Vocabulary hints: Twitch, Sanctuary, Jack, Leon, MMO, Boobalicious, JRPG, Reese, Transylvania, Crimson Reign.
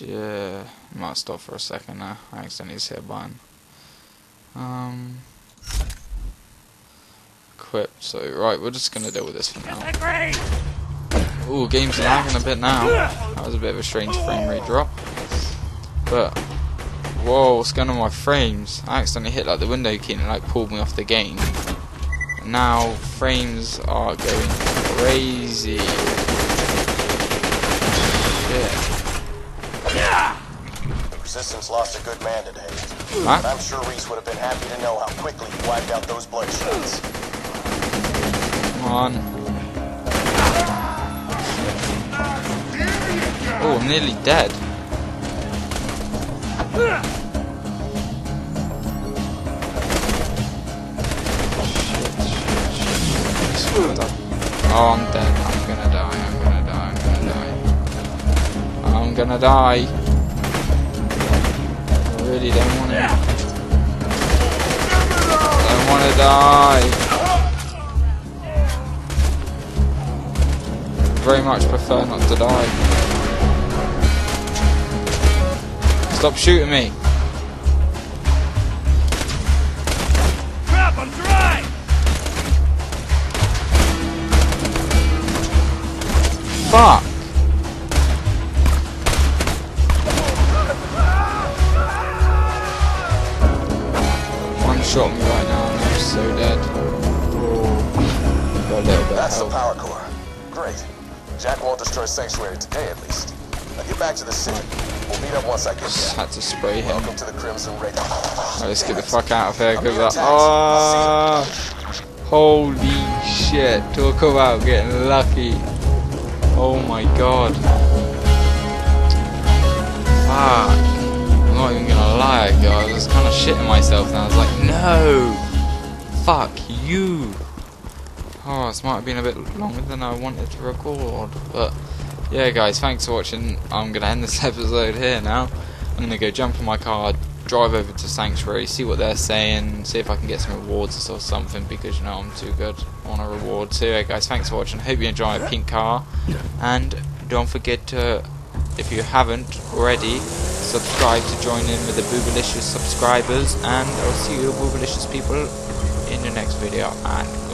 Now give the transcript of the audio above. Yeah, I might stop for a second now. I accidentally just hit a button. Equip. So right, we're just gonna deal with this for now. Ooh, game's lagging a bit now. That was a bit of a strange frame rate drop. But whoa, what's going on with my frames? I accidentally hit like the window key and it, like pulled me off the game. And now frames are going crazy. Shit. Resistance lost a good man today. What? I'm sure Reese would have been happy to know how quickly he wiped out those bloodshots. Come on. Oh, I'm nearly dead. Oh, I'm dead. I'm gonna die. I'm gonna die. I'm gonna die. I'm gonna die. I really don't want to. I don't want to die. I very much prefer not to die. Stop shooting me. Crap, I'm dry. Fuck. One shot me right now and I'm so dead. Got a little bit. That's the power core. Great. Jack won't destroy Sanctuary today at least. Now get back to the city. We'll meet up once I get just had to spray him. Welcome to the Crimson Reign. Let's get the fuck out of here. Holy shit. Talk about getting lucky. Oh my god. Fuck. I'm not even gonna lie, guys. I was kind of shitting myself now. I was like, no. Fuck you. Oh, this might have been a bit longer than I wanted to record, but yeah guys, thanks for watching. I'm going to end this episode here now. I'm going to go jump in my car, drive over to Sanctuary, see what they're saying, see if I can get some rewards or something, because you know I'm too good on a reward. So yeah guys, thanks for watching. Hope you enjoy my pink car, and don't forget to, if you haven't already, subscribe to join in with the Boobalicious subscribers, and I'll see you Boobalicious people in the next video, and